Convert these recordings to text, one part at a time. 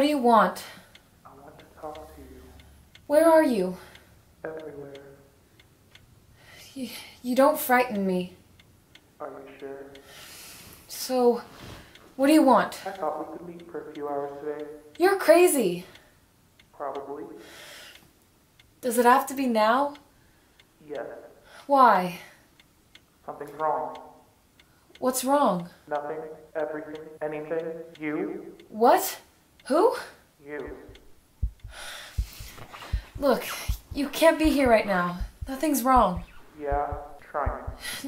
What do you want? I want to talk to you. Where are you? Everywhere. You don't frighten me. Are you sure? So, what do you want? I thought we could meet for a few hours today. You're crazy. Probably. Does it have to be now? Yes. Why? Something's wrong. What's wrong? Nothing. Everything. Anything. You. What? Who? You. Look, you can't be here right now. Nothing's wrong. Yeah, trying.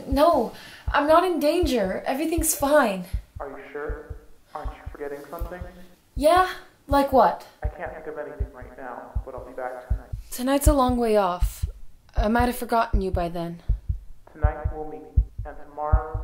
No, I'm not in danger. Everything's fine. Are you sure? Aren't you forgetting something? Yeah, like what? I can't think of anything right now, but I'll be back tonight. Tonight's a long way off. I might have forgotten you by then. Tonight we'll meet, and tomorrow